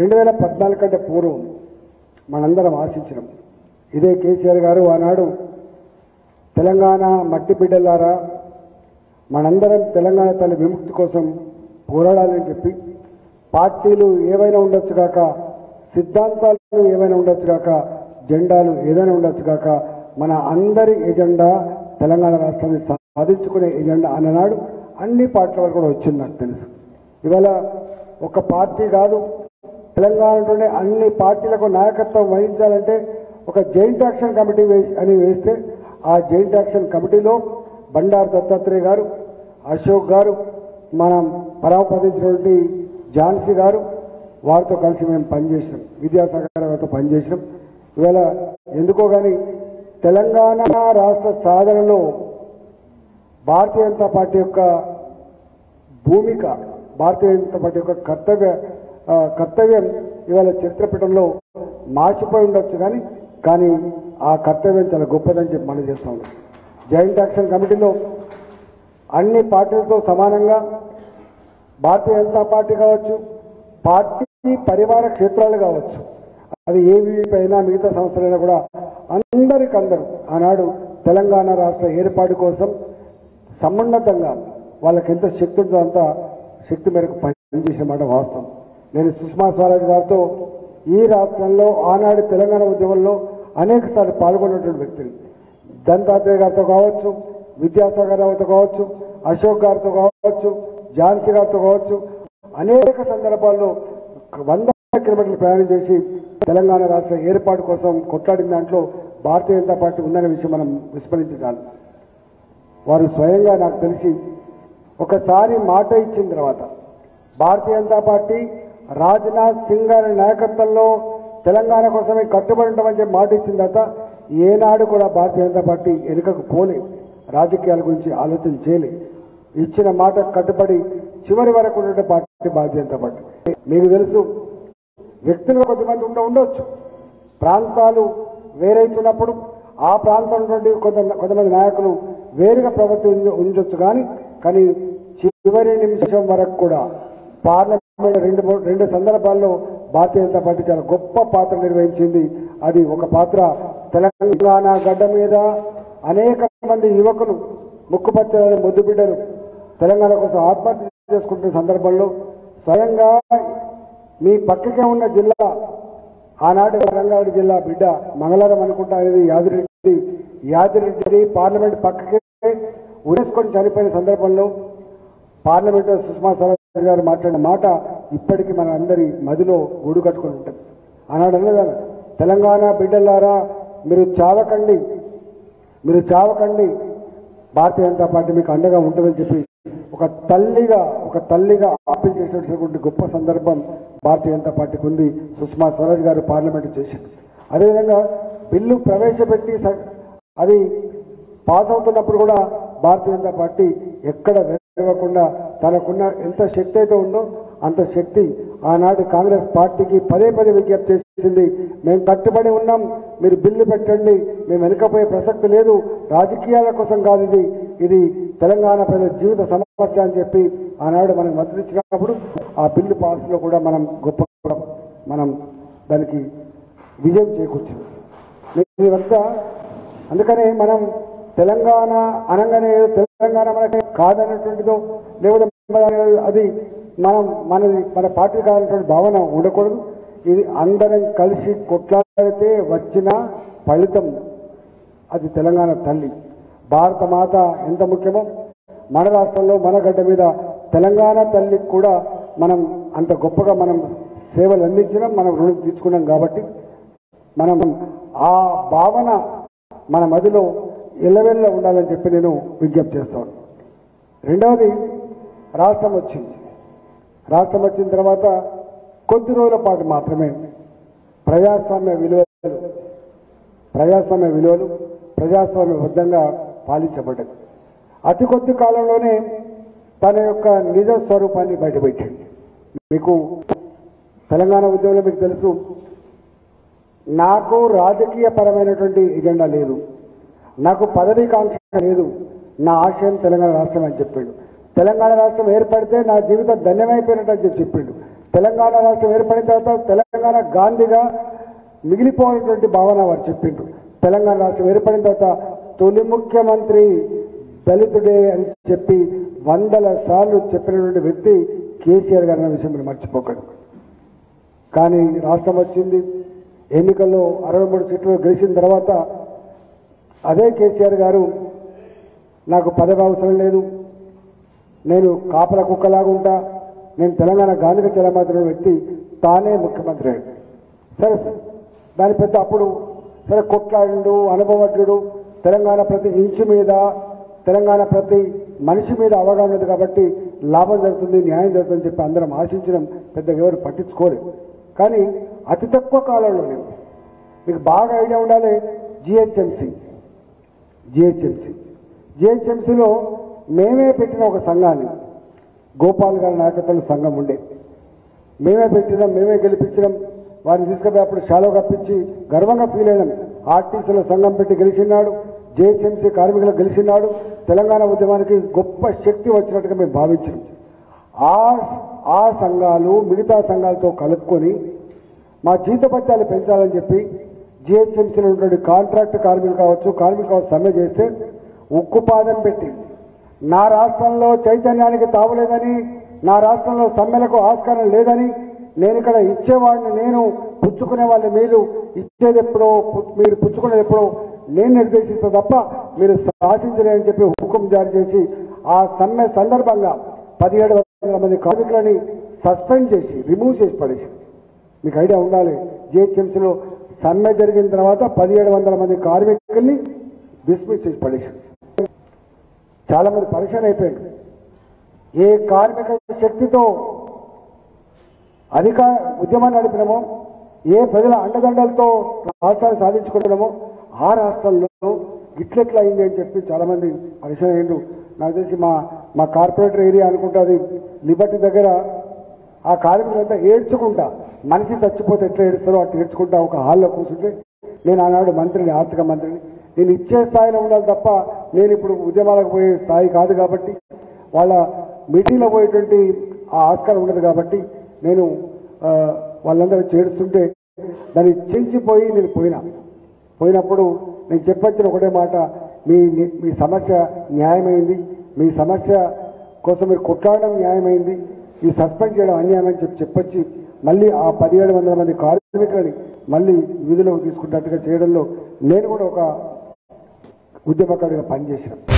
2014 కంటే పూర్వం మనందరం ఆశించినాం. ఇదే కేసీఆర్ గారు ఆనాడు తెలంగాణ మట్టి బిడ్డలారా మనందరం తెలంగాణ తల్లి విముక్తి కోసం పోరాడాలని చెప్పి, పార్టీలు ఏవైనా ఉండొచ్చు కాక, సిద్ధాంతాలు ఏవైనా ఉండొచ్చు కాక, జెండాలు ఏదైనా ఉండొచ్చు కాక, మన అందరి ఎజెండా తెలంగాణ రాష్ట్రాన్ని సాధించుకునే ఎజెండా అన్ననాడు అన్ని పార్టీల వరకు కూడా వచ్చింది. నాకు తెలుసు ఇవాళ ఒక పార్టీ కాదు, తెలంగాణలోనే అన్ని పార్టీలకు నాయకత్వం వహించాలంటే ఒక జాయింట్ యాక్షన్ కమిటీ అని వేస్తే, ఆ జాయింట్ యాక్షన్ కమిటీలో బండారు దత్తాత్రేయ గారు, అశోక్ గారు, మనం పరామర్శించినటువంటి ఝాన్సీ గారు, వారితో కలిసి మేము పనిచేసినాం. విద్యాసాగర్ గారితో పనిచేసినాం. ఇవాళ ఎందుకో కానీ తెలంగాణ రాష్ట్ర సాధనలో భారతీయ జనతా పార్టీ యొక్క భూమిక, భారతీయ జనతా పార్టీ యొక్క కర్తవ్యం ఇవాళ చరిత్రపీఠంలో మార్చిపోయి ఉండొచ్చు కానీ ఆ కర్తవ్యం చాలా గొప్పదని చెప్పి మనం చేస్తా ఉన్నాం. జాయింట్ యాక్షన్ కమిటీలో అన్ని పార్టీలతో సమానంగా భారతీయ జనతా పార్టీ కావచ్చు, పార్టీ పరివార క్షేత్రాలు కావచ్చు, అది ఏవీపీ అయినా మిగతా సంస్థలైనా కూడా అందరూ ఆనాడు తెలంగాణ రాష్ట్ర ఏర్పాటు కోసం సమున్నతంగా వాళ్ళకి ఎంత శక్తి ఉందో అంత శక్తి మేరకు పనిచేసే మాట వాస్తవం. నేను సుష్మా స్వరాజ్ గారితో ఈ రాష్ట్రంలో ఆనాడు తెలంగాణ ఉద్యమంలో అనేకసార్లు పాల్గొన్నటువంటి వ్యక్తిని, దత్తాత్రేయ గారితో కావచ్చు, విద్యాసాగర్ గారితో కావచ్చు, అశోక్ గారితో కావచ్చు, ఝాన్సీ గారితో కావచ్చు, అనేక సందర్భాల్లో 100 కిలోమీటర్లు ప్రయాణం చేసి తెలంగాణ రాష్ట్ర ఏర్పాటు కోసం కొట్లాడిన దాంట్లో భారతీయ జనతా పార్టీ ఉందనే విషయం మనం విస్మరించాలి. వారు స్వయంగా నాకు తెలిసి ఒకసారి మాట ఇచ్చిన తర్వాత భారతీయ జనతా పార్టీ రాజ్నాథ్ సింగ్ గారి నాయకత్వంలో తెలంగాణ కోసమే కట్టుబడి ఉంటామని చెప్పి మాట ఇచ్చిన తర్వాత ఏనాడు కూడా భారతీయ జనతా పార్టీ వెనుకకు పోలే, రాజకీయాల గురించి ఆలోచన చేయలే, ఇచ్చిన మాట కట్టుబడి చివరి వరకు ఉండే పార్టీ భారతీయ జనతా పార్టీ. మీకు తెలుసు వ్యక్తులు కొంతమంది ఉండొచ్చు, ప్రాంతాలు వేరైతున్నప్పుడు ఆ ప్రాంతం నుండి కొంతమంది నాయకులు వేరుగా ప్రవర్తి ఉండొచ్చు కానీ చివరి నిమిషం వరకు కూడా పార్లమెంట్ రెండు సందర్భాల్లో భారతీయ జనతా పార్టీ చాలా గొప్ప పాత్ర నిర్వహించింది. అది ఒక పాత్ర తెలంగాణ గడ్డ మీద అనేక మంది యువకులు, ముక్కుపచ్చ ముద్దు బిడ్డలు తెలంగాణ కోసం ఆత్మహత్య చేసుకుంటున్న సందర్భంలో స్వయంగా మీ పక్కకే ఉన్న జిల్లా, ఆనాటి వరంగల్ జిల్లా బిడ్డ మంగళవారం అనుకుంటా అనేది యాదిరెడ్డి పార్లమెంట్ పక్కకే ఉరేసుకొని చనిపోయిన సందర్భంలో పార్లమెంట్ సుష్మా స్వరాజ్ గారు మాట్లాడిన మాట ఇప్పటికీ మన అందరి మదిలో గూడు కట్టుకుని ఉంటుంది. ఆనాడు అన్నదాన్ని, తెలంగాణ బిడ్డలారా మీరు చావకండి, భారతీయ జనతా పార్టీ మీకు అండగా ఉంటుందని చెప్పి ఒక తల్లిగా అప్పీల్ చేసినటువంటి గొప్ప సందర్భం భారతీయ జనతా పార్టీకి ఉంది. సుష్మా స్వరాజ్ గారు పార్లమెంట్ చేసింది. అదేవిధంగా బిల్లు ప్రవేశపెట్టి అది పాస్ అవుతున్నప్పుడు కూడా భారతీయ జనతా పార్టీ ఎక్కడ వెరవకుండా తనకున్న ఎంత శక్తి అయితే ఉందో అంత శక్తి ఆనాటి కాంగ్రెస్ పార్టీకి పదే విజ్ఞప్తి చేసింది. మేము కట్టుబడి ఉన్నాం, మీరు బిల్లు పెట్టండి, మేము వెనుకపోయే ప్రసక్తి లేదు, రాజకీయాల కోసం కాదు ఇది తెలంగాణ ప్రజల జీవిత సమస్య అని చెప్పి ఆనాడు మనకు మద్దతు ఇచ్చినప్పుడు ఆ బిల్లు పాస్లో కూడా మనం గొప్ప మనం దానికి విజయం చేకూర్చింది. ఇదంతా అందుకనే మనం తెలంగాణ అనగానే తెలంగాణ మనకి కాదనేటువంటిదో లేకపోతే అది మన పార్టీ కాదనేటువంటి భావన ఉండకూడదు. ఇది అందరం కలిసి కొట్లాడితే వచ్చిన ఫలితం అది తెలంగాణ తల్లి, భారత మాత ఎంత ముఖ్యమో మన రాష్ట్రంలో మన గడ్డ మీద తెలంగాణ తల్లికి కూడా మనం అంత గొప్పగా మనం సేవలు అందించినాం, మనం రుణం తీసుకున్నాం. కాబట్టి మనం ఆ భావన మన మదిలో ఎల్లవేళ్ళ ఉండాలని చెప్పి నేను విజ్ఞప్తి చేస్తాను. రెండవది, రాష్ట్రం వచ్చిన తర్వాత కొద్ది రోజుల పాటు మాత్రమే ప్రజాస్వామ్య విలువలు ప్రజాస్వామ్యబద్ధంగా పాలించబడ్డది. అతి కొద్ది కాలంలోనే తన యొక్క నిజ స్వరూపాన్ని బయటపెట్టింది. మీకు తెలంగాణ ఉద్యమంలో మీకు తెలుసు, నాకు రాజకీయ పరమైనటువంటి ఎజెండా లేదు, నాకు పదవి కాంక్ష లేదు, నా ఆశయం తెలంగాణ రాష్ట్రం అని చెప్పాడు. తెలంగాణ రాష్ట్రం ఏర్పడితే నా జీవితం ధన్యమైపోయినట్టు అని చెప్పాడు. తెలంగాణ రాష్ట్రం ఏర్పడిన తర్వాత తెలంగాణ గాంధీగా మిగిలిపోయినటువంటి భావన వారు చెప్పిండ్రు. తెలంగాణ రాష్ట్రం ఏర్పడిన తర్వాత తొలి ముఖ్యమంత్రి దళితుడే అని చెప్పి వందల సార్లు చెప్పినటువంటి వ్యక్తి కేసీఆర్ గారు అన్న విషయం మీరు మర్చిపోకండి. కానీ రాష్ట్రం వచ్చింది, ఎన్నికల్లో 63 సీట్లు గెలిచిన తర్వాత అదే కేసీఆర్ గారు నాకు పదవి అవసరం లేదు, నేను కాపల కుక్కలాగా ఉంటా, నేను తెలంగాణ గాంధీకి చెలమాతున్న వ్యక్తి తానే ముఖ్యమంత్రి అయ్యాడు. సరే దాని పెద్ద అప్పుడు సరే కొట్లాడు అనుభవజ్ఞుడు, తెలంగాణ ప్రతి ఇంచు మీద తెలంగాణ ప్రతి మనిషి మీద అవగాహన ఉంది కాబట్టి లాభం జరుగుతుంది, న్యాయం జరుగుతుందని చెప్పి అందరం ఆశించడం పెద్దగా ఎవరు పట్టించుకోలేదు. కానీ అతి తక్కువ కాలంలోనే మీకు బాగా ఐడియా ఉండాలి, జిహెచ్ఎంసీలో మేమే పెట్టిన ఒక సంఘాన్ని, గోపాల్ గారి నాయకత్వంలో సంఘం ఉండే, మేమే పెట్టినాం, మేమే గెలిపించడం, వారిని తీసుకుపోయి అప్పుడు షాలో కప్పించి గర్వంగా ఫీల్ అయినాం. ఆర్టీసీలో సంఘం పెట్టి గెలిచినాడు, జిహెచ్ఎంసీ కార్మికులు గెలిచినాడు, తెలంగాణ ఉద్యమానికి గొప్ప శక్తి వచ్చినట్టుగా మేము భావించాం. ఆ సంఘాలు మిగతా సంఘాలతో కలుపుకొని మా జీతపత్యాలు పెంచాలని చెప్పి జిహెచ్ఎంసీలో ఉన్నటువంటి కాంట్రాక్ట్ కార్మికులు కావచ్చు సమ్మె చేస్తే ఉక్కుపాదం పెట్టింది. నా రాష్ట్రంలో చైతన్యానికి తావులేదని, నా రాష్ట్రంలో సమ్మెలకు ఆస్కారం లేదని, నేను ఇక్కడ ఇచ్చేవాడిని నేను, పుచ్చుకునే వాళ్ళు మీరు, ఇచ్చేది ఎప్పుడో మీరు పుచ్చుకునేది ఎప్పుడో నేను నిర్దేశిస్తా తప్ప మీరు శాసించలేదని చెప్పి హుకుం జారీ చేసి ఆ సమ్మె సందర్భంగా 1700 మంది కార్మికులని సస్పెండ్ చేసి రిమూవ్ చేసి పడేసి, మీకు ఐడియా ఉండాలి, జిహెచ్ఎంసీలో సమ్మె జరిగిన తర్వాత 1700 మంది కార్మికుల్ని డిస్మిస్ చేసి పడేసి చాలామంది పరిశాన్ అయిపోయారు. ఏ కార్మిక శక్తితో అధికార ఉద్యమాన్ని నడిపినమో, ఏ ప్రజల అండదండలతో రాష్ట్రాన్ని సాధించుకున్నామో ఆ రాష్ట్రంలో ఇట్లెట్లా అయింది అని చెప్పి చాలామంది పరిశాన్ అయ్యారు. నాకు తెలిసి మా కార్పొరేటర్ ఏరియా అనుకుంటుంది, లిబర్టీ దగ్గర ఆ కార్మికులంతా ఏడ్చుకుంటా, మనిషి చచ్చిపోతే ఎట్లా ఏడుస్తారో అట్లా ఏడ్చుకుంటా ఒక హాల్లో కూర్చుంటే, నేను ఆనాడు మంత్రిని, ఆర్థిక మంత్రిని, నేను ఇచ్చే స్థాయిలో ఉండాలి తప్ప నేను ఇప్పుడు ఉద్యమాలకు పోయే స్థాయి కాదు కాబట్టి, వాళ్ళ మీటింగ్లో పోయేటువంటి ఆ ఆస్కారం ఉండదు కాబట్టి నేను వాళ్ళందరూ చేరుస్తుంటే దాన్ని చేయించిపోయి నేను పోయినప్పుడు నేను చెప్పొచ్చిన ఒకటే మాట, మీ సమస్య న్యాయమైంది, మీ సమస్య కోసం మీరు కొట్లాడడం న్యాయమైంది, ఈ సస్పెండ్ చేయడం అన్యాయమని చెప్పొచ్చి మళ్ళీ ఆ 1700 మంది కార్మికులని మళ్ళీ విధులకు తీసుకున్నట్టుగా చేయడంలో నేను కూడా ఒక ఉద్యమకారుడిగా పనిచేశాను.